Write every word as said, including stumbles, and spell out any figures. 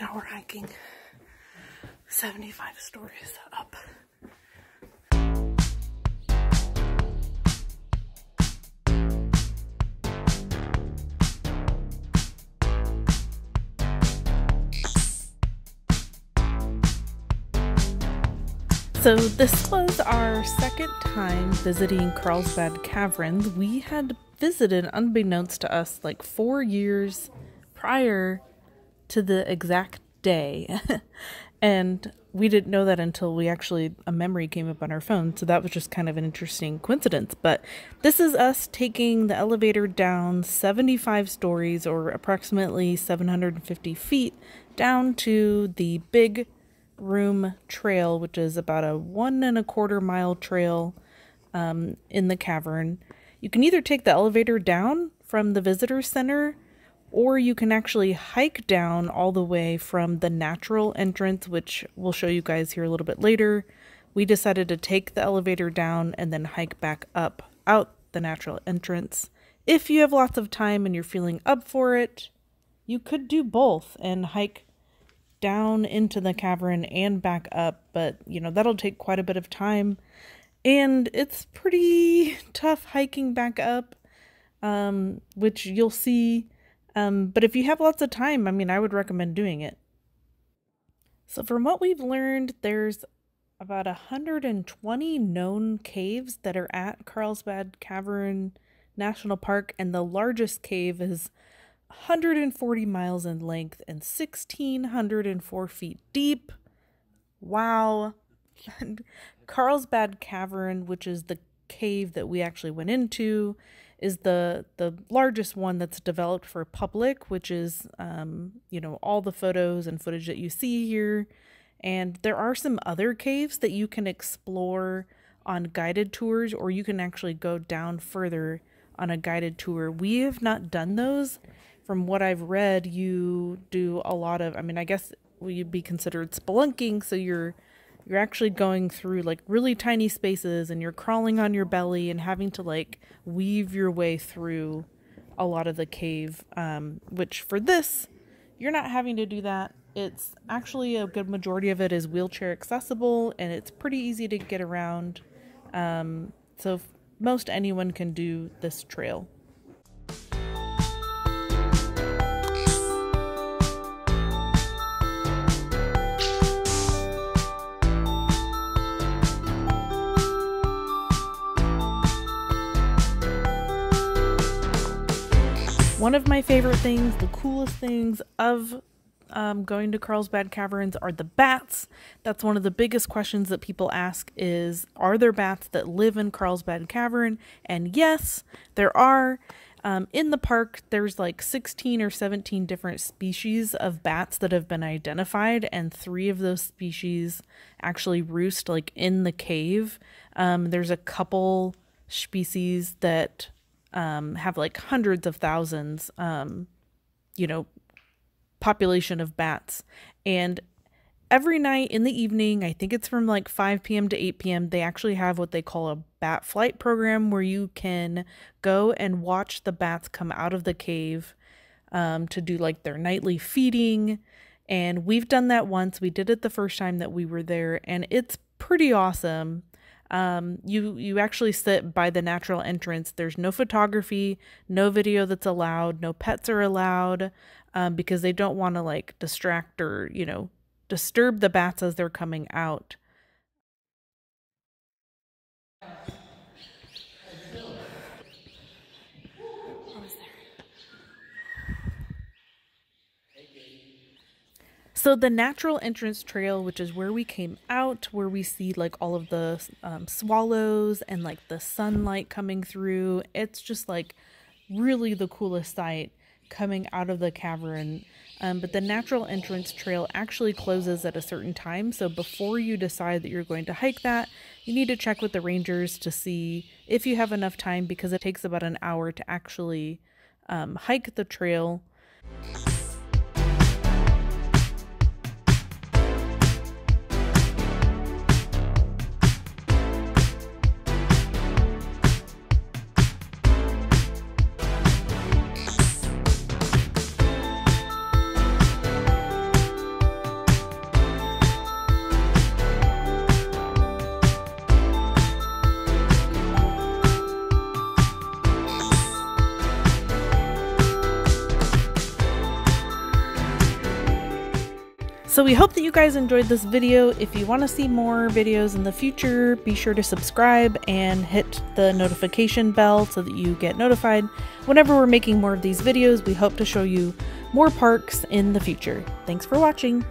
Now we're hiking seventy-five stories up. So this was our second time visiting Carlsbad Caverns. We had visited, unbeknownst to us, like four years prior to the exact day. And we didn't know that until we actually, a memory came up on our phone. So that was just kind of an interesting coincidence. But this is us taking the elevator down seventy-five stories, or approximately seven hundred fifty feet, down to the Big Room trail, which is about a one and a quarter mile trail um, in the cavern. You can either take the elevator down from the visitor center, or you can actually hike down all the way from the natural entrance, which we'll show you guys here a little bit later. We decided to take the elevator down and then hike back up out the natural entrance. If you have lots of time and you're feeling up for it, you could do both and hike down into the cavern and back up, but you know, that'll take quite a bit of time, and it's pretty tough hiking back up, um which you'll see, um but if you have lots of time, I mean, I would recommend doing it. So from what we've learned, there's about one hundred twenty known caves that are at Carlsbad Cavern National Park, and the largest cave is one hundred forty miles in length and one thousand six hundred four feet deep. Wow. And Carlsbad Cavern, which is the cave that we actually went into, is the the largest one that's developed for public, which is um you know, all the photos and footage that you see here. And there are some other caves that you can explore on guided tours, or you can actually go down further on a guided tour. We have not done those. From what I've read, you do a lot of, I mean, I guess you'd be considered spelunking, so you're you're actually going through like really tiny spaces, and you're crawling on your belly and having to like weave your way through a lot of the cave, um, which for this, you're not having to do that. It's actually, a good majority of it is wheelchair accessible, and it's pretty easy to get around. Um, so most anyone can do this trail. One of my favorite things, the coolest things of um, going to Carlsbad Caverns are the bats. That's one of the biggest questions that people ask is, are there bats that live in Carlsbad Cavern? And yes, there are. Um, in the park, there's like sixteen or seventeen different species of bats that have been identified, and three of those species actually roost like in the cave. Um, there's a couple species that Um, have like hundreds of thousands, um, you know, population of bats. And every night in the evening, I think it's from like five p m to eight p m, they actually have what they call a bat flight program, where you can go and watch the bats come out of the cave um, to do like their nightly feeding. And we've done that once. We did it the first time that we were there, and it's pretty awesome. Um, you, you actually sit by the natural entrance. There's no photography, no video that's allowed, no pets are allowed, um, because they don't want to like distract or, you know, disturb the bats as they're coming out. So the natural entrance trail, which is where we came out, where we see like all of the um, swallows and like the sunlight coming through, it's just like really the coolest sight coming out of the cavern. Um, but the natural entrance trail actually closes at a certain time. So before you decide that you're going to hike that, you need to check with the rangers to see if you have enough time, because it takes about an hour to actually um, hike the trail. So we hope that you guys enjoyed this video. If you want to see more videos in the future, be sure to subscribe and hit the notification bell so that you get notified whenever we're making more of these videos. We hope to show you more parks in the future. Thanks for watching.